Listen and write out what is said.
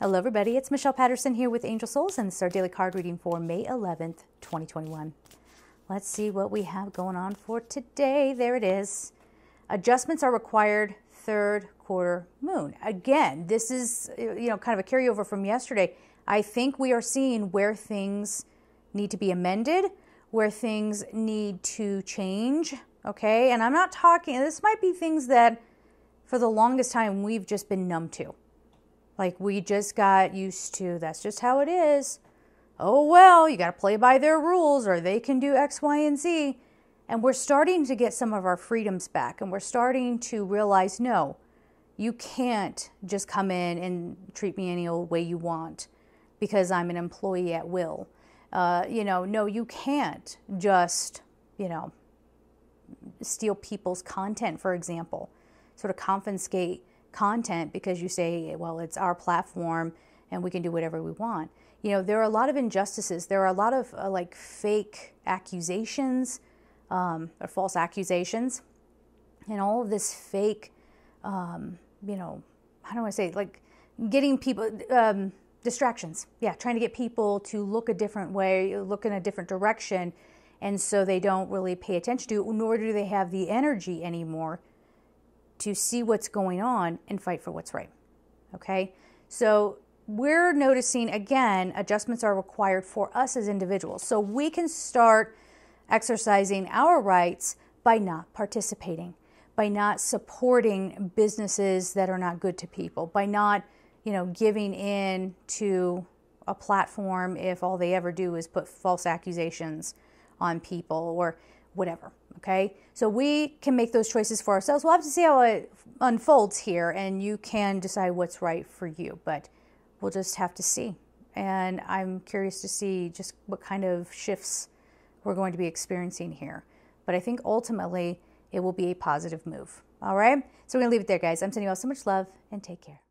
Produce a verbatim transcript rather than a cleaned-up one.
Hello everybody, it's Michelle Patterson here with Angel Souls, and this is our daily card reading for May eleventh, twenty twenty-one. Let's see what we have going on for today. There it is. Adjustments are required, third quarter moon. Again, this is, you know, kind of a carryover from yesterday. I think we are seeing where things need to be amended, where things need to change, okay? And I'm not talking, this might be things that for the longest time we've just been numb to. Like, we just got used to, that's just how it is. Oh, well, you got to play by their rules or they can do X, Y, and Z. And we're starting to get some of our freedoms back, and we're starting to realize, no, you can't just come in and treat me any old way you want because I'm an employee at will. Uh, you know, no, you can't just, you know, steal people's content, for example, sort of confiscate content because you say, well, it's our platform and we can do whatever we want. You know, there are a lot of injustices. There are a lot of uh, like fake accusations um, or false accusations, and all of this fake, um, you know, how do I say, like getting people, um, distractions. Yeah, trying to get people to look a different way, look in a different direction. And so they don't really pay attention to it, nor do they have the energy anymore to see what's going on and fight for what's right, okay? So we're noticing, again, adjustments are required for us as individuals. So we can start exercising our rights by not participating, by not supporting businesses that are not good to people, by not, you know, giving in to a platform if all they ever do is put false accusations on people or whatever. Okay, so we can make those choices for ourselves. We'll have to see how it unfolds here, and you can decide what's right for you, but we'll just have to see. And I'm curious to see just what kind of shifts we're going to be experiencing here. But I think ultimately it will be a positive move. All right, so we're going to leave it there, guys. I'm sending you all so much love, and take care.